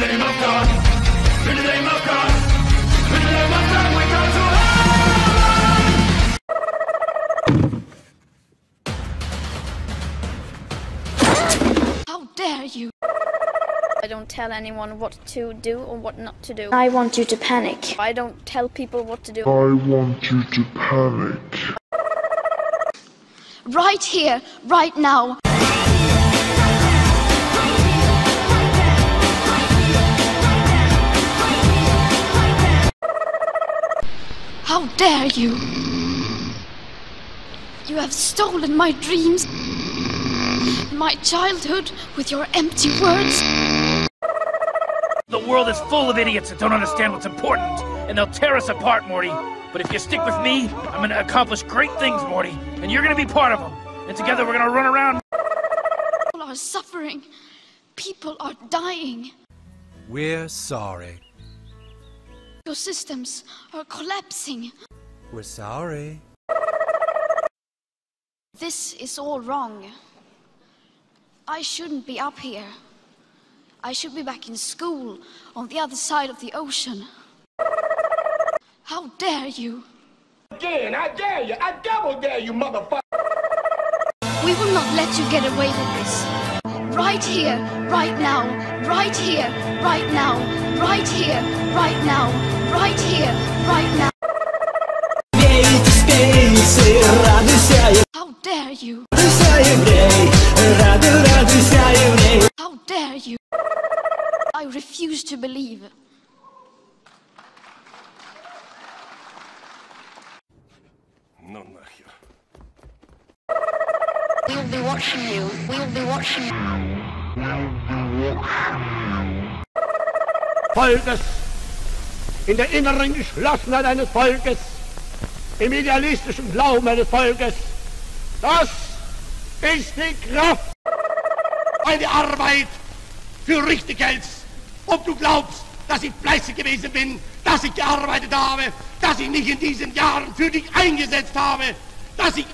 the name of God, in the name of God, in the name of God, we come to life. How dare you! I don't tell anyone what to do or what not to do. I want you to panic. I don't tell people what to do. I want you to panic. Right here, right now. How dare you! You have stolen my dreams, my childhood, with your empty words. The world is full of idiots that don't understand what's important, and they'll tear us apart, Morty. But if you stick with me, I'm gonna accomplish great things, Morty, and you're gonna be part of them. And together we're gonna run around. People are suffering. People are dying. We're sorry. Your systems are collapsing. We're sorry. This is all wrong. I shouldn't be up here. I should be back in school, on the other side of the ocean. How dare you! Again, I dare you! I double dare you, motherfucker! We will not let you get away with this. Right here, right now, right here, right now, right here, right now, right here, right now. How dare you! How dare you! I refuse to believe. No, not here. We'll be watching you. We'll be watching you. We'll be watching you. Volkes, in der inneren Geschlossenheit eines Volkes, im idealistischen Glauben eines Volkes, das ist die Kraft. Eine Arbeit für richtig Geld. Ob du glaubst, dass ich fleißig gewesen bin, dass ich gearbeitet habe, dass ich nicht in diesen Jahren für dich eingesetzt habe, dass ich